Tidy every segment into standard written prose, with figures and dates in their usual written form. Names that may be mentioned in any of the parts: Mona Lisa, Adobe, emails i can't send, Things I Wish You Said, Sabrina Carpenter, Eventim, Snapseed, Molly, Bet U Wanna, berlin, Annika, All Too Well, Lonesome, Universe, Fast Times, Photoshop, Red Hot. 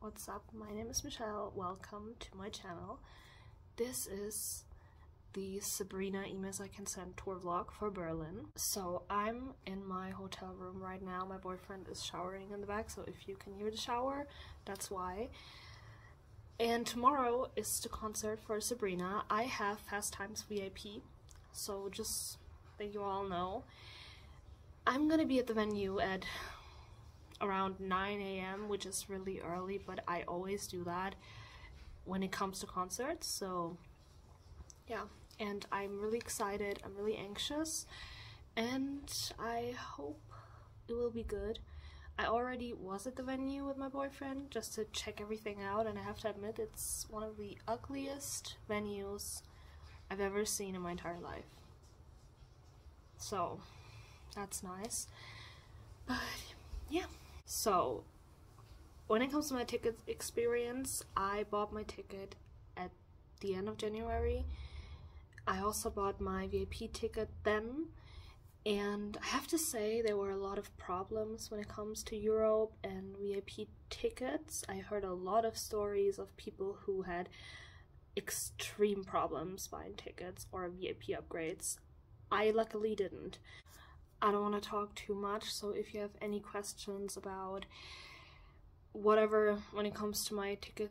What's up? My name is Michelle. Welcome to my channel. This is the Sabrina Emails I Can Send tour vlog for Berlin. So I'm in my hotel room right now. My boyfriend is showering in the back, so if you can hear the shower, that's why. And tomorrow is the concert for Sabrina. I have Fast Times VIP, so just that you all know. I'm gonna be at the venue at around 9 AM, which is really early, but I always do that when it comes to concerts, so yeah. And I'm really excited, I'm really anxious, and I hope it will be good. I already was at the venue with my boyfriend just to check everything out, and I have to admit it's one of the ugliest venues I've ever seen in my entire life. So that's nice, but yeah. So when it comes to my ticket experience, I bought my ticket at the end of January. I also bought my VIP ticket then, and I have to say there were a lot of problems when it comes to Europe and VIP tickets. I heard a lot of stories of people who had extreme problems buying tickets or VIP upgrades. I luckily didn't. I don't want to talk too much, so if you have any questions about whatever when it comes to my ticket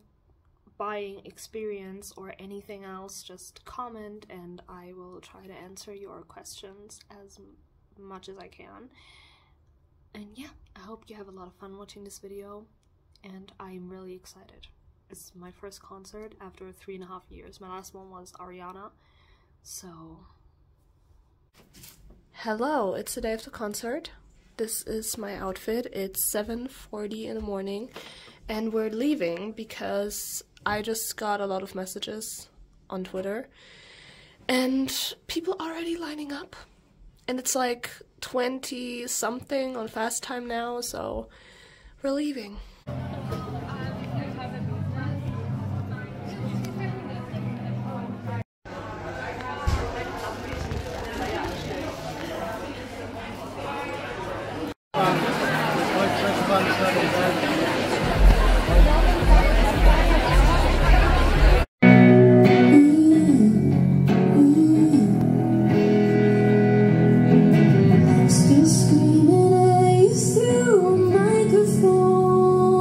buying experience or anything else, just comment and I will try to answer your questions as much as I can. And yeah, I hope you have a lot of fun watching this video, and I'm really excited. It's my first concert after 3.5 years. My last one was Ariana, so... Hello, it's the day of the concert. This is my outfit. It's 7:40 in the morning and we're leaving because I just got a lot of messages on Twitter and people already lining up, and it's like 20 something on Fast Time now, so we're leaving. Still screaming at you through a microphone.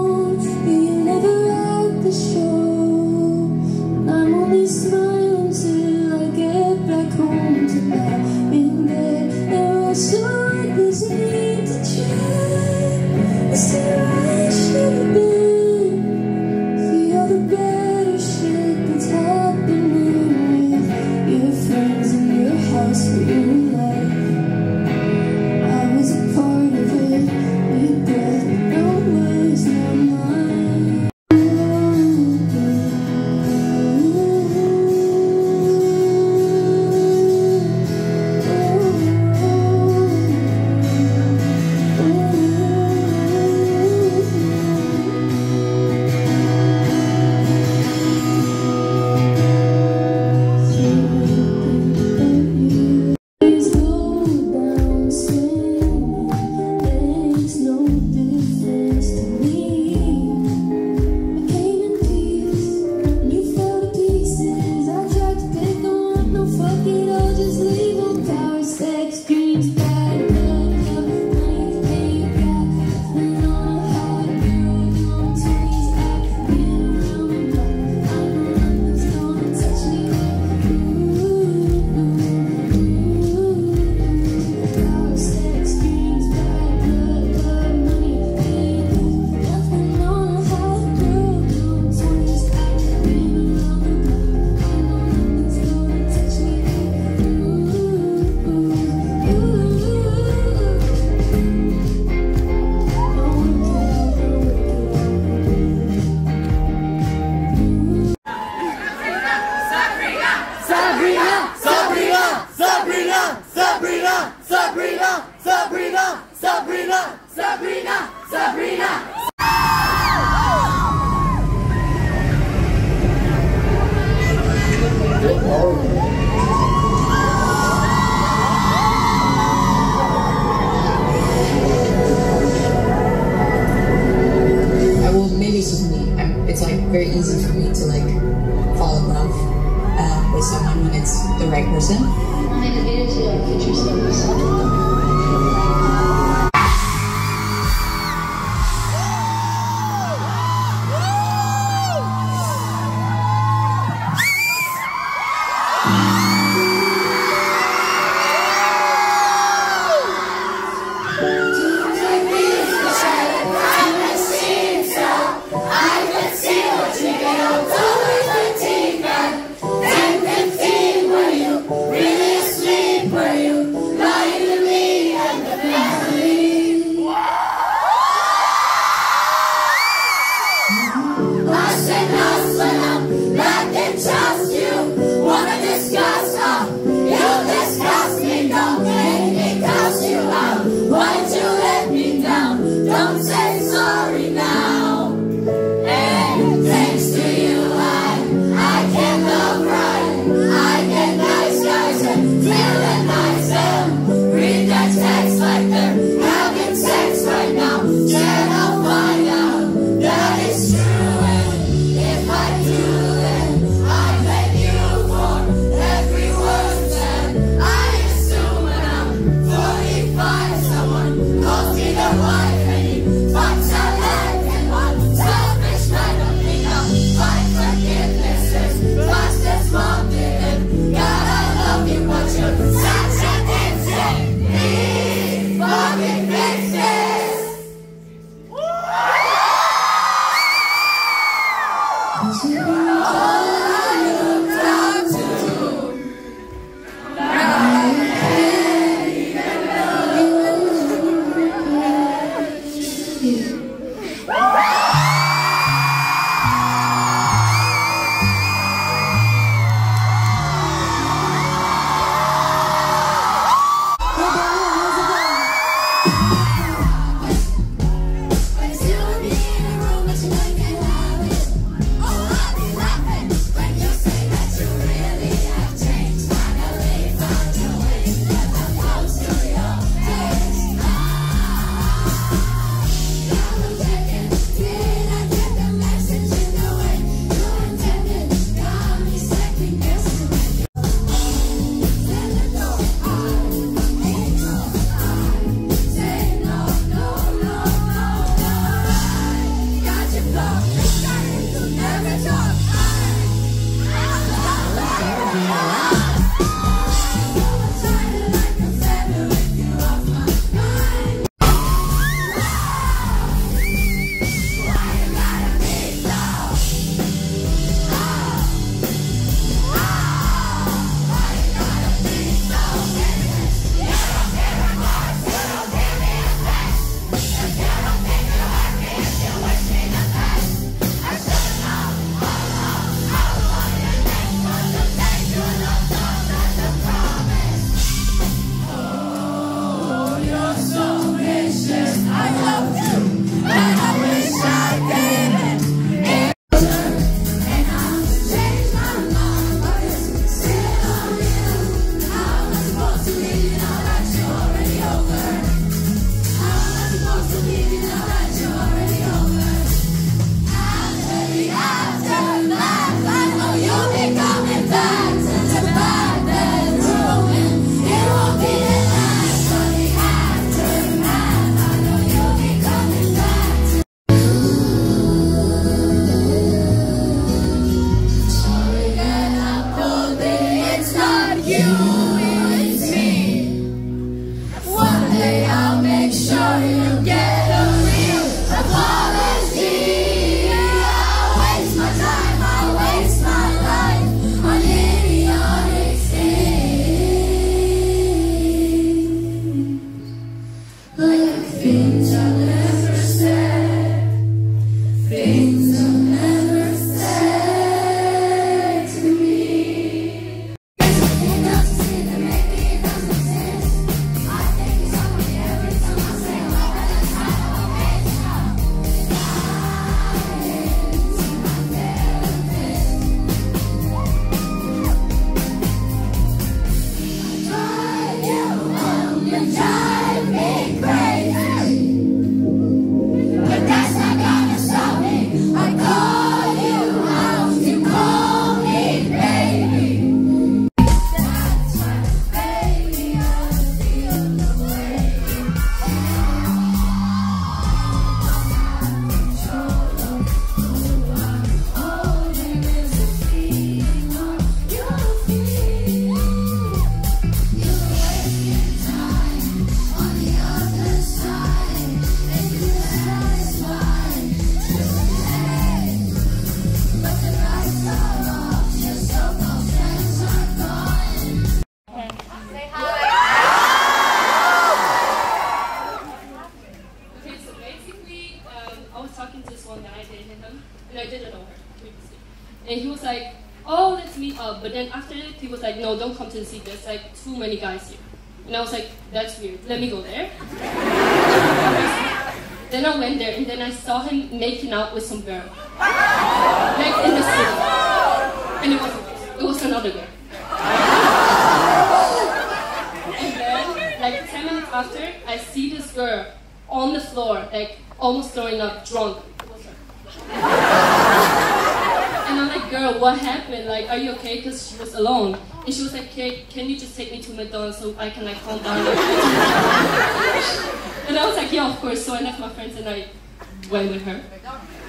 very easy for me to like fall in love with someone when it's the right person. Take advantage of our future selves. him, and I didn't know her, previously. And he was like, oh, let's meet up. But then after that, he was like, no, don't come to the seat. There's like too many guys here. And I was like, that's weird. Let me go there. Then I went there, and then I saw him making out with some girl. Like in the city. And it was another girl. And then, like 10 minutes after, I see this girl on the floor, like almost throwing up, drunk. It was her. And I'm like, girl, what happened? Like, are you okay? Because she was alone. And she was like, okay, can you just take me to McDonald's so I can like calm down? And I was like, yeah, of course. So I left my friends and I went with her.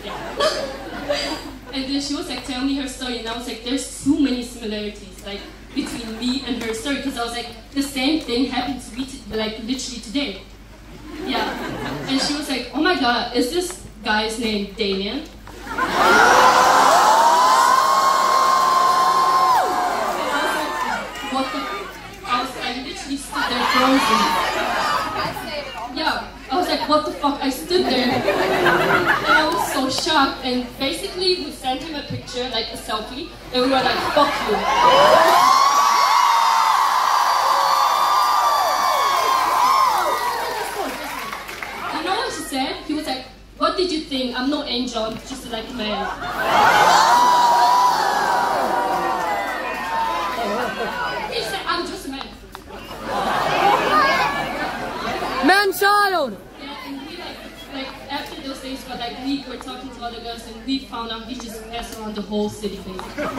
Yeah. And then she was like, tell me her story. And I was like, there's too many similarities like between me and her story. Because I was like, the same thing happened to me like literally today. Yeah. And she was like, oh my God, is this guy's name Damien? Yeah, I was like, what the fuck? I stood there, and I was so shocked. And basically, we sent him a picture, like a selfie, and we were like, fuck you. You know what she said? He was like, what did you think? I'm no angel, I'm just like a man. Manchild! Yeah, and we like after those days, but like we were talking to other girls and we found out we just passed around the whole city basically. That's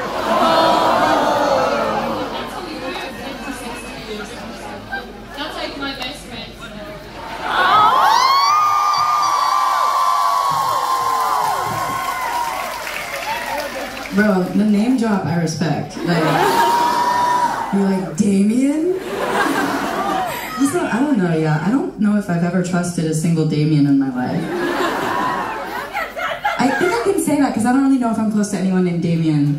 how we were for 16 years. That's like my best friend. Bro, the name drop I respect. Like, you're like, Damien? I don't know, yeah. I don't know if I've ever trusted a single Damien in my life. I think I can say that because I don't really know if I'm close to anyone named Damien.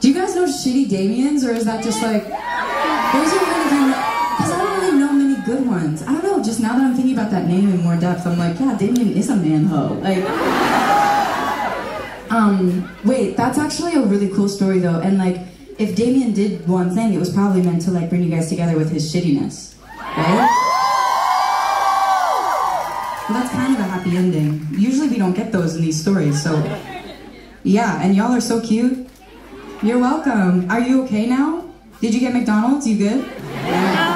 Do you guys know shitty Damiens, or is that just like... Those are really kind of... Because I don't really know many good ones. I don't know, just now that I'm thinking about that name in more depth, I'm like, yeah, Damien is a man-ho. Like... Wait, that's actually a really cool story, though, and like... If Damien did one thing, it was probably meant to like bring you guys together with his shittiness, right? Well, that's kind of a happy ending. Usually we don't get those in these stories, so... Yeah, and y'all are so cute. You're welcome. Are you okay now? Did you get McDonald's? You good? Yeah.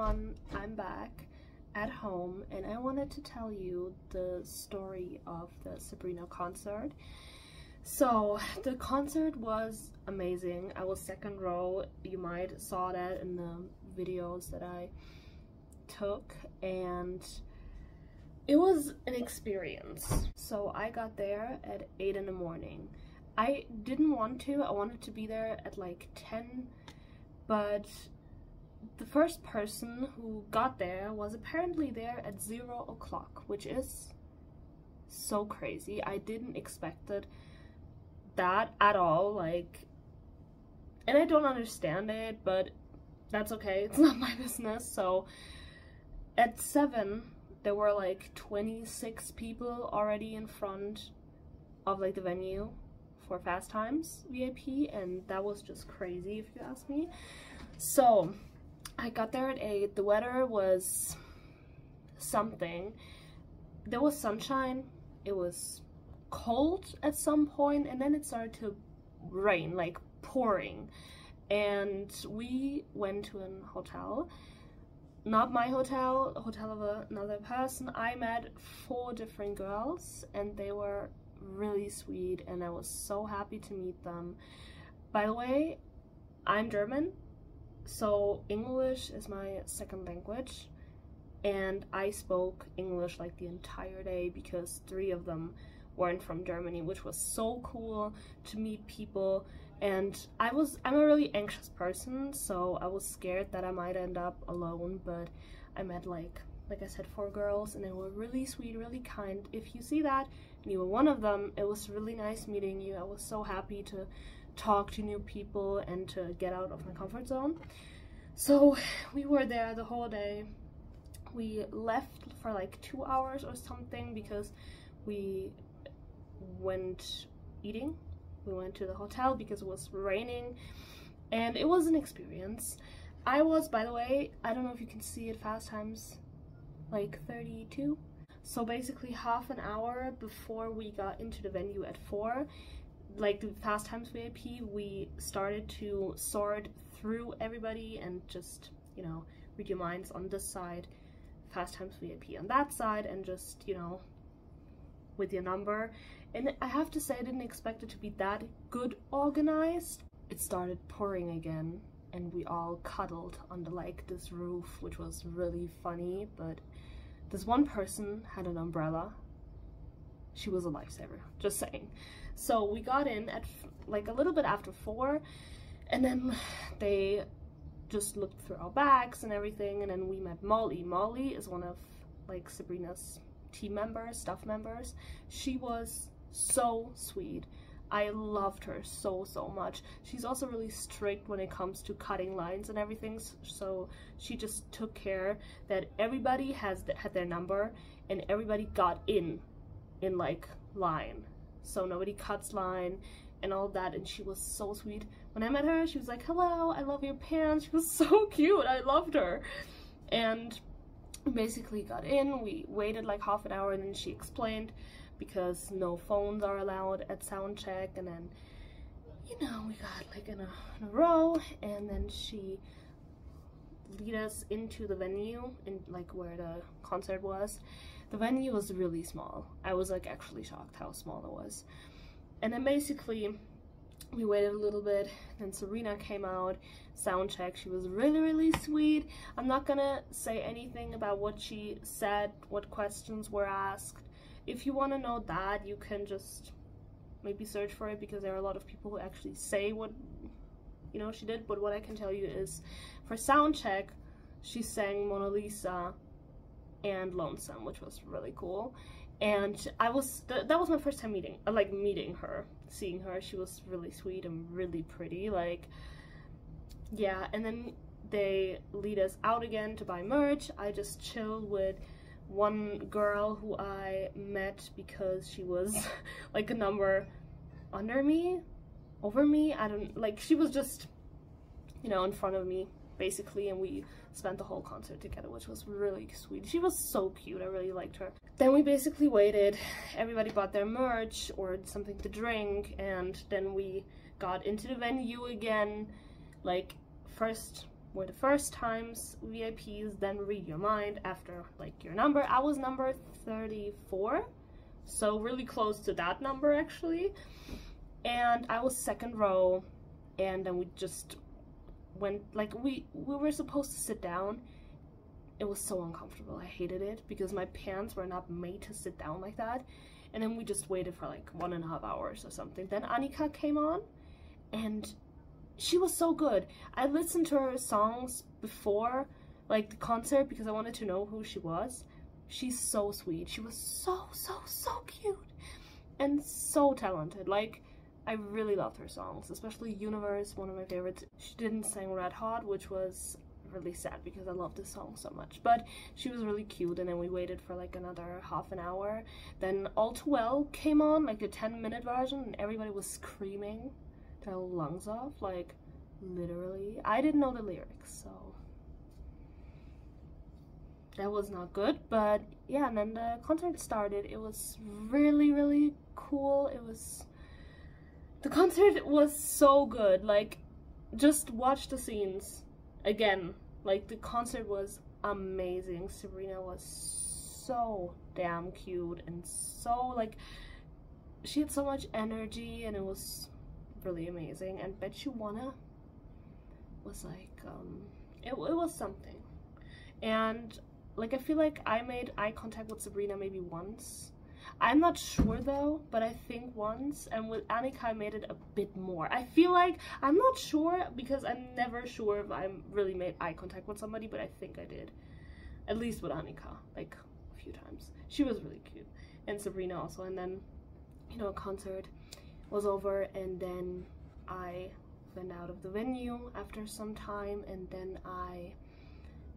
on, I'm back at home and I wanted to tell you the story of the Sabrina concert. So the concert was amazing. I was second row. You might saw that in the videos that I took, and it was an experience. So I got there at 8 in the morning. I didn't want to. I wanted to be there at like 10, but the first person who got there was apparently there at 0 o'clock, which is so crazy. I didn't expect it that at all, like, and I don't understand it, but that's okay, it's not my business. So at 7 there were like 26 people already in front of like the venue for Fast Times VIP, and that was just crazy if you ask me. So I got there at 8, the weather was something, there was sunshine, it was cold at some point, and then it started to rain, like pouring, and we went to an hotel, not my hotel, hotel of another person. I met 4 different girls and they were really sweet and I was so happy to meet them. By the way, I'm German, so English is my second language, and I spoke English like the entire day because 3 of them weren't from Germany, which was so cool to meet people. And I'm a really anxious person, so I was scared that I might end up alone, but I met like I said, 4 girls and they were really sweet, really kind. If you see that and you were one of them, it was really nice meeting you. I was so happy to talk to new people and to get out of my comfort zone. So we were there the whole day. We left for like 2 hours or something because we went eating, we went to the hotel because it was raining, and it was an experience. I was, by the way, I don't know if you can see it, Fast Times like 32, so basically half an hour before we got into the venue at 4, like the Fast Times VIP, we started to sort through everybody and just, you know, read your minds on this side, Fast Times VIP on that side, and just, you know, with your number. And I have to say, I didn't expect it to be that good organized. It started pouring again and we all cuddled under like this roof, which was really funny, but this one person had an umbrella. She was a lifesaver, just saying. So we got in at like a little bit after 4, and then they just looked through our bags and everything, and then we met Molly. Molly is one of like Sabrina's team members, staff members. She was so sweet. I loved her so much. She's also really strict when it comes to cutting lines and everything, so she just took care that everybody had their number and everybody got in like line, so nobody cuts line and all that. And she was so sweet. When I met her, she was like, hello, I love your pants. She was so cute, I loved her. And basically got in, we waited like half an hour, and then she explained because no phones are allowed at sound check. And then, you know, we got like in a row, and then she lead us into the venue and like where the concert was. The venue was really small. I was like actually shocked how small it was. And then basically we waited a little bit, then Sabrina came out, sound check. She was really sweet. I'm not gonna say anything about what she said, what questions were asked. If you want to know that, you can just maybe search for it, because there are a lot of people who actually say what, you know, she did. But what I can tell you is, for sound check, she sang Mona Lisa and Lonesome, which was really cool. And I was, that was my first time meeting her, seeing her. She was really sweet and really pretty, like, yeah. And then they lead us out again to buy merch. I just chilled with one girl who I met because she was like a number under me, over me, I don't, like, she was just, you know, in front of me basically, and we spent the whole concert together, which was really sweet. She was so cute, I really liked her. Then we basically waited, everybody bought their merch or something to drink, and then we got into the venue again. Like, first were the first times VIPs then read your mind after like your number. I was number 34, so really close to that number actually, and I was second row, and then we just went like we were supposed to sit down. It was so uncomfortable. I hated it because my pants were not made to sit down like that. And then we just waited for like 1.5 hours or something. Then Annika came on and she was so good. I listened to her songs before like the concert because I wanted to know who she was. She's so sweet. She was so cute and so talented. Like, I really loved her songs, especially Universe, one of my favorites. She didn't sing Red Hot, which was really sad because I love this song so much, but she was really cute. And then we waited for like another half an hour. Then All Too Well came on, like the 10-minute version, and everybody was screaming their lungs off, like literally. I didn't know the lyrics, so that was not good, but yeah. And then the concert started. It was really cool. It was, the concert was so good. Like, just watch the scenes again. Like, the concert was amazing. Sabrina was so damn cute and so, like, she had so much energy, and it was really amazing. And Bet U Wanna was like, it was something. And like, I feel like I made eye contact with Sabrina maybe once, I'm not sure though, but I think once. And with Annika I made it a bit more. I feel like, I'm not sure because I'm never sure if I really made eye contact with somebody, but I think I did. At least with Annika, like a few times. She was really cute. And Sabrina also. And then, you know, a concert was over, and then I went out of the venue after some time, and then I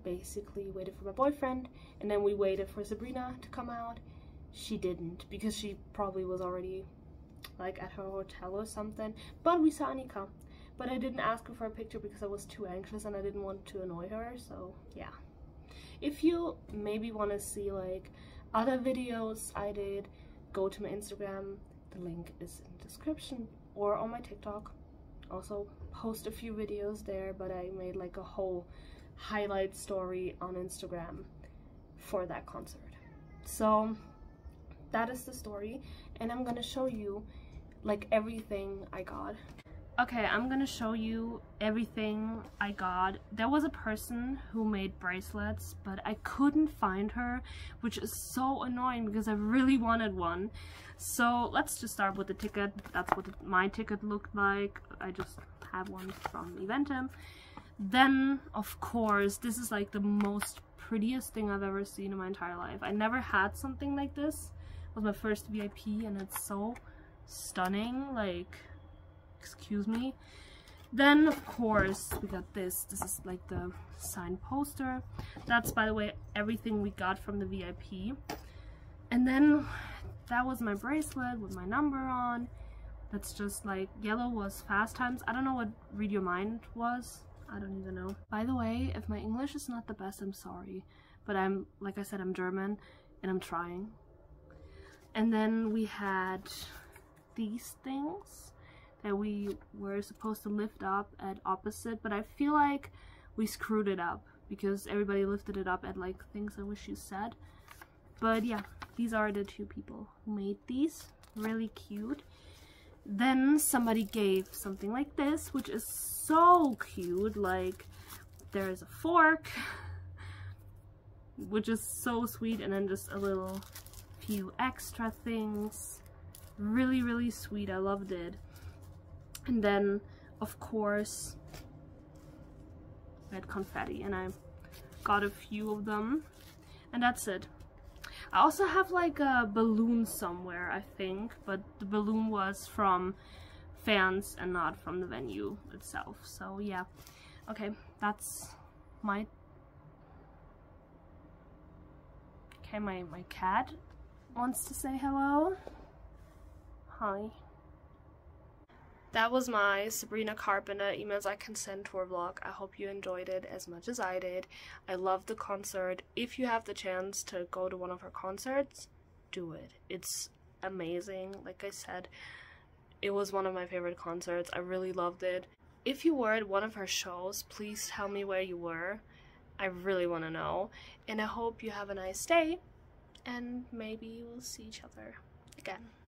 basically waited for my boyfriend, and then we waited for Sabrina to come out. She didn't, because she probably was already like at her hotel or something, but we saw Annika. But I didn't ask her for a picture because I was too anxious and I didn't want to annoy her, so yeah. If you maybe want to see like other videos I did, go to my Instagram, the link is in the description, or on my TikTok. Also post a few videos there, but I made like a whole highlight story on Instagram for that concert. So that is the story, and I'm gonna show you like everything I got. Okay, I'm gonna show you everything I got. There was a person who made bracelets, but I couldn't find her, which is so annoying because I really wanted one. So let's just start with the ticket. That's what my ticket looked like. I just have one from Eventim. Then, of course, this is like the most prettiest thing I've ever seen in my entire life. I never had something like this. Was my first VIP, and it's so stunning, like, excuse me. Then of course we got this. This is like the signed poster. That's, by the way, everything we got from the VIP. And then that was my bracelet with my number on. That's just like, yellow was Fast Times. I don't know what Read Your Mind was. I don't even know. By the way, if my English is not the best, I'm sorry, but I'm, like I said, I'm German and I'm trying. And then we had these things that we were supposed to lift up at opposite, but I feel like we screwed it up because everybody lifted it up at like Things I Wish You Said. But yeah, these are the two people who made these. Really cute. Then somebody gave something like this, which is so cute. Like, there's a fork, which is so sweet, and then just a little few extra things. Really sweet. I loved it. And then of course we had confetti, and I got a few of them, and that's it. I also have like a balloon somewhere, I think, but the balloon was from fans and not from the venue itself, so yeah. Okay, that's my... Okay, my cat wants to say hello. Hi. That was my Sabrina Carpenter Emails I Can Send tour vlog. I hope you enjoyed it as much as I did. I loved the concert. If you have the chance to go to one of her concerts, do it. It's amazing. Like I said, it was one of my favorite concerts. I really loved it. If you were at one of her shows, please tell me where you were. I really want to know. And I hope you have a nice day, and maybe we'll see each other again.